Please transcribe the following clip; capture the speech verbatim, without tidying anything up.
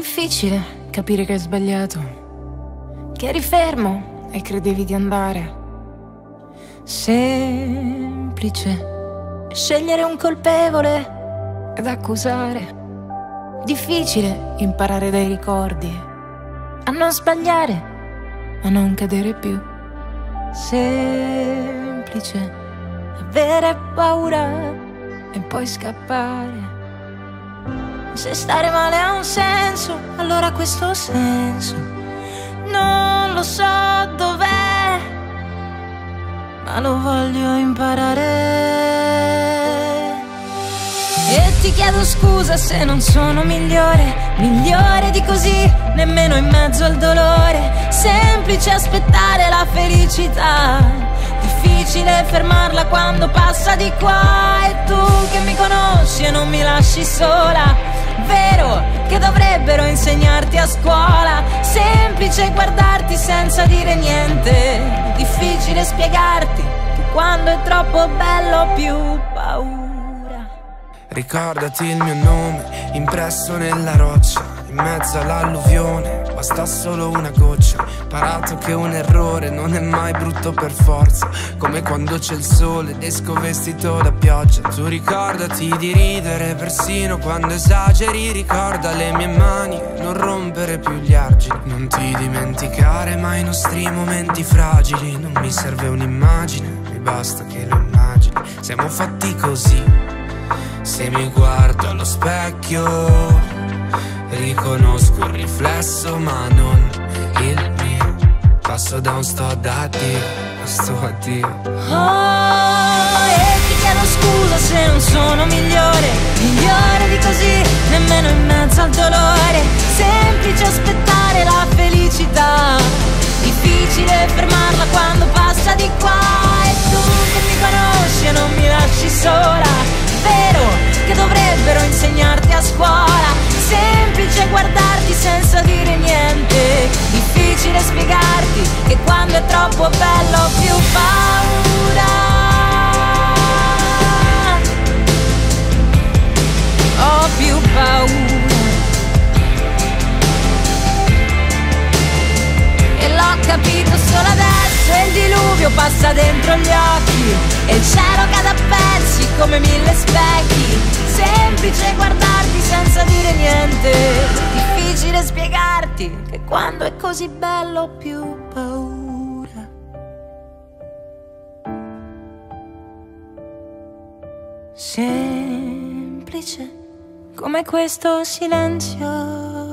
difficile capire che hai sbagliato, che eri fermo e credevi di andare. Semplice scegliere un colpevole ed accusare. Difficile imparare dai ricordi a non sbagliare, a non cadere più. Semplice avere paura e poi scappare. Se stare male ha un senso, allora questo senso non lo so dov'è, ma lo voglio imparare. E ti chiedo scusa se non sono migliore, migliore di così, nemmeno in mezzo al dolore. Semplice aspettare la felicità, difficile fermarla quando passa di qua. E tu che mi conosci e non mi lasci sola, vero che dovrebbero insegnarti a scuola. Semplice guardarti senza dire niente, difficile spiegarti che quando è troppo bello ho più paura. Ricordati il mio nome impresso nella roccia, in mezzo all'alluvione basta solo una goccia. Imparato che un errore non è mai brutto per forza, come quando c'è il sole ed esco vestito da pioggia. Tu ricordati di ridere persino quando esageri, ricorda le mie mani, non rompere più gli argini. Non ti dimenticare mai i nostri momenti fragili, non mi serve un'immagine, mi basta che lo immagini. Siamo fatti così, se mi guardo allo specchio riconosco il riflesso ma non il mio. Passo da un sto ad addio, sto addio. Oh, e ti chiedo scusa se non sono migliore, migliore di così, nemmeno in mezzo al dolore. Semplice aspettare la felicità, difficile fermarla quando passa di qua. E tu che mi conosci e non mi lasci sola, vero che dovrebbero insegnarti a scuola. Semplice guardarti senza dire niente, difficile spiegarti che quando è troppo bello ho più paura, ho più paura. E l'ho capito solo adesso, e il diluvio passa dentro gli occhi e il cielo cade a pezzi come mille specchi. Semplice guardarti senza dire niente, difficile spiegarti che quando è così bello ho più paura. Semplice come questo silenzio.